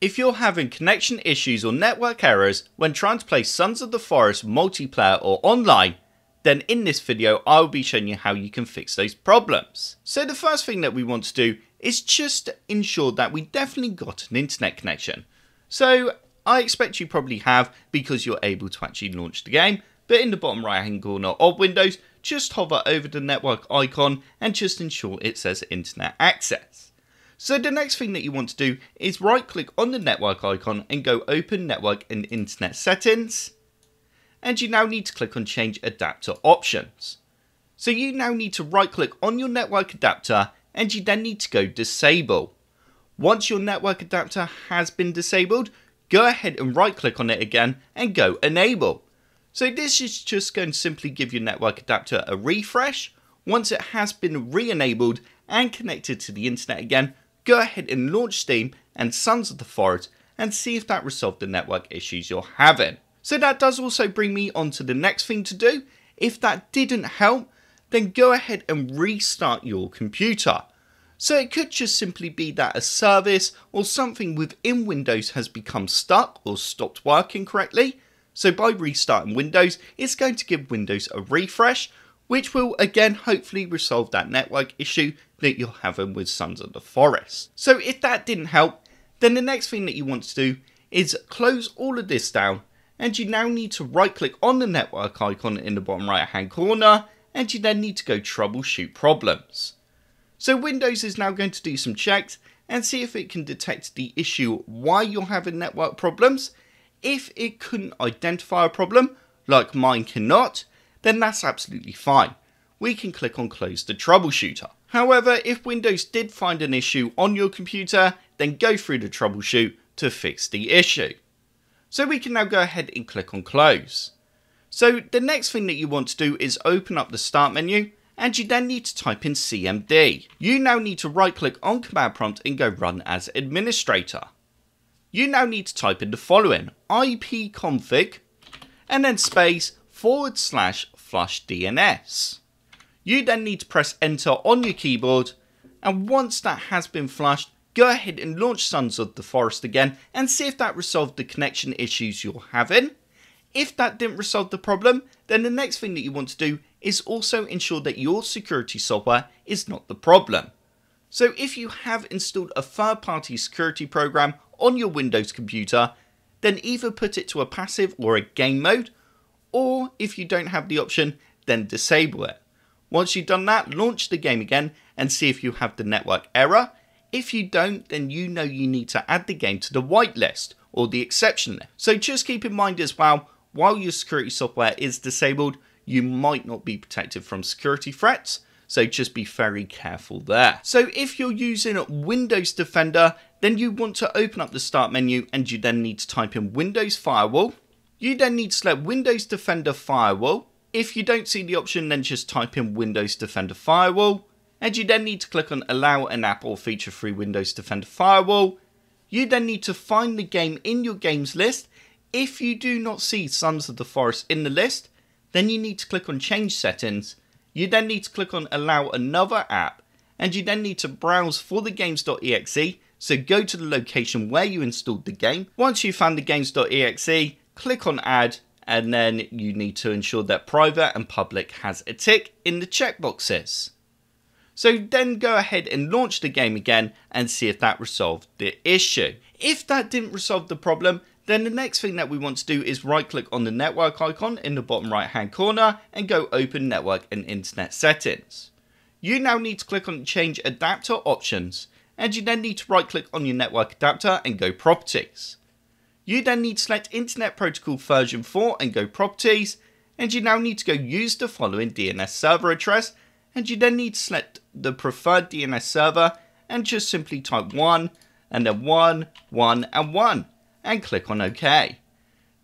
If you're having connection issues or network errors when trying to play Sons of the Forest multiplayer or online, then in this video I will be showing you how you can fix those problems. So the first thing that we want to do is just ensure that we definitely got an internet connection. So I expect you probably have because you're able to actually launch the game, but in the bottom right hand corner of Windows, just hover over the network icon and just ensure it says internet access. So the next thing that you want to do is right click on the network icon and go open network and internet settings. And you now need to click on change adapter options. So you now need to right click on your network adapter and you then need to go disable. Once your network adapter has been disabled, go ahead and right click on it again and go enable. So this is just going to simply give your network adapter a refresh. Once it has been re-enabled and connected to the internet again, go ahead and launch Steam and Sons of the Forest and see if that resolved the network issues you're having. So that does also bring me on to the next thing to do. If that didn't help, then go ahead and restart your computer. So it could just simply be that a service or something within Windows has become stuck or stopped working correctly. So by restarting Windows, it's going to give Windows a refresh, which will again hopefully resolve that network issue that you're having with Sons of the Forest. So if that didn't help, then the next thing that you want to do is close all of this down, and you now need to right click on the network icon in the bottom right hand corner, and you then need to go troubleshoot problems. So Windows is now going to do some checks and see if it can detect the issue why you're having network problems. If it couldn't identify a problem, like mine cannot, then that's absolutely fine. We can click on close the troubleshooter. However, if Windows did find an issue on your computer, then go through the troubleshoot to fix the issue. So we can now go ahead and click on close. So the next thing that you want to do is open up the start menu and you then need to type in CMD. You now need to right click on command prompt and go run as administrator. You now need to type in the following: ipconfig and then space /flush DNS. You then need to press enter on your keyboard, and once that has been flushed, go ahead and launch Sons of the Forest again and see if that resolved the connection issues you're having. If that didn't resolve the problem, then the next thing that you want to do is also ensure that your security software is not the problem. So if you have installed a third-party security program on your Windows computer, then either put it to a passive or a game mode, or if you don't have the option, then disable it. Once you've done that, launch the game again and see if you have the network error. If you don't, then you know you need to add the game to the whitelist or the exception list. So just keep in mind as well, while your security software is disabled, you might not be protected from security threats. So just be very careful there. So if you're using Windows Defender, then you want to open up the start menu and you then need to type in Windows Firewall. You then need to select Windows Defender Firewall. If you don't see the option, then just type in Windows Defender Firewall. And you then need to click on Allow an app or feature through Windows Defender Firewall. You then need to find the game in your games list. If you do not see Sons of the Forest in the list, then you need to click on Change Settings. You then need to click on Allow another app. And you then need to browse for the games.exe. So go to the location where you installed the game. Once you found the games.exe, click on add, and then you need to ensure that private and public has a tick in the checkboxes. So then go ahead and launch the game again and see if that resolved the issue. If that didn't resolve the problem, then the next thing that we want to do is right click on the network icon in the bottom right hand corner and go open network and internet settings. You now need to click on change adapter options, and you then need to right click on your network adapter and go properties. You then need to select Internet Protocol version 4 and go Properties, and you now need to go use the following DNS server address, and you then need to select the preferred DNS server and just simply type 1 and then 1, 1 and 1 and click on OK.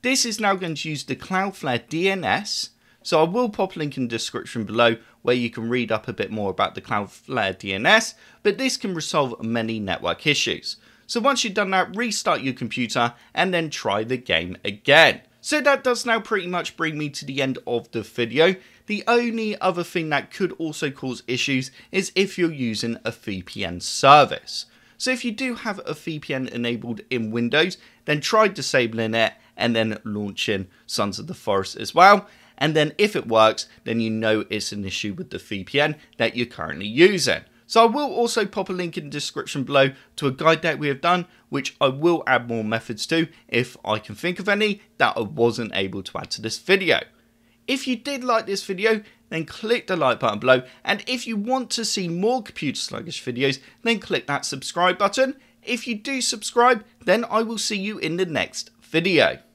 This is now going to use the Cloudflare DNS, so I will pop a link in the description below where you can read up a bit more about the Cloudflare DNS, but this can resolve many network issues. So once you've done that, restart your computer and then try the game again. So that does now pretty much bring me to the end of the video. The only other thing that could also cause issues is if you're using a VPN service. So if you do have a VPN enabled in Windows, then try disabling it and then launching Sons of the Forest as well. And then if it works, then you know it's an issue with the VPN that you're currently using. So I will also pop a link in the description below to a guide that we have done, which I will add more methods to if I can think of any that I wasn't able to add to this video. If you did like this video, then click the like button below. And if you want to see more computer sluggish videos, then click that subscribe button. If you do subscribe, then I will see you in the next video.